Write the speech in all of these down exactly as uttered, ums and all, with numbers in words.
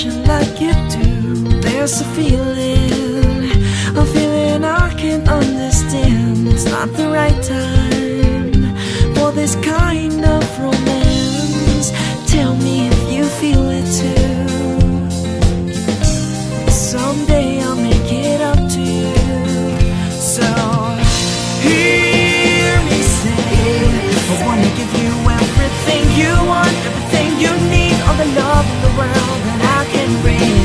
passion like you do. There's a feeling, a feeling I can understand. It's not the right time for this kind of romance. Tell me if you feel it too. Someday I'll make it up to you. So hear me say, I wanna give you everything you want, everything you need, all the love in the world that I can bring.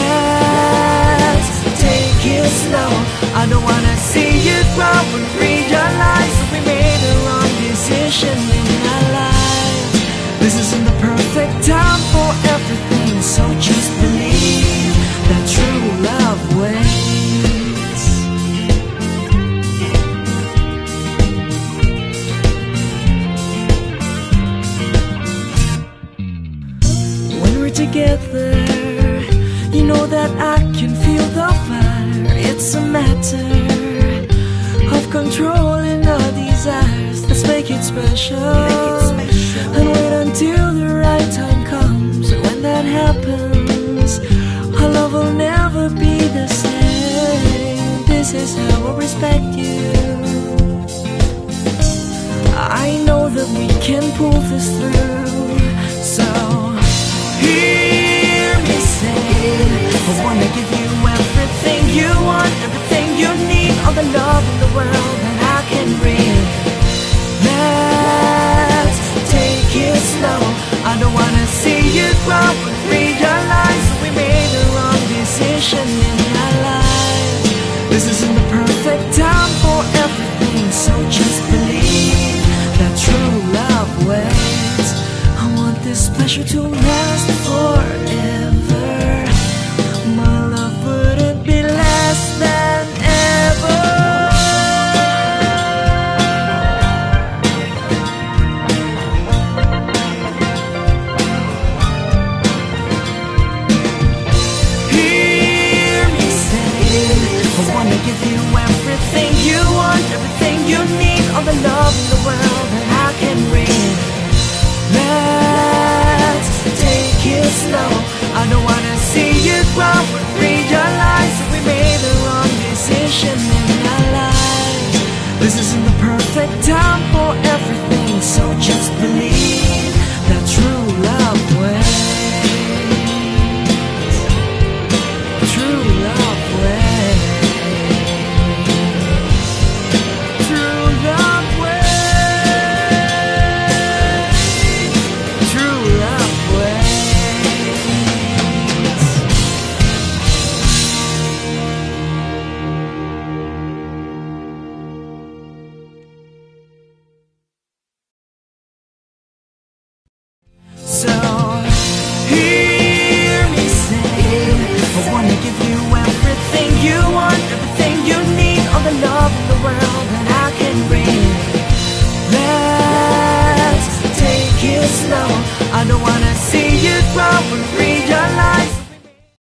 Let's take it slow. I don't wanna see you grow and realize that we made the wrong decision in our lives. This isn't the perfect time for everything, so just believe that true love waits. Together, you know that I can feel the fire. It's a matter of controlling our desires. Let's make it special, make it special. And wait until the right time comes. And when that happens, our love will never be the same. This is how I respect you. I know that we can pull this through. So hear me say, I wanna give you everything you want, everything you need, all the love in the world that I can bring. Let's take it slow. I don't wanna see you grow and realize that we made the wrong decision in our lives. This isn't the perfect time for everything, so just believe that true love waits. I want this pleasure to last forever. My love wouldn't be less than ever. Hear me say, I wanna give you everything you want, everything you need, all the love in the world that I can bring. Let's take it slow. I don't wanna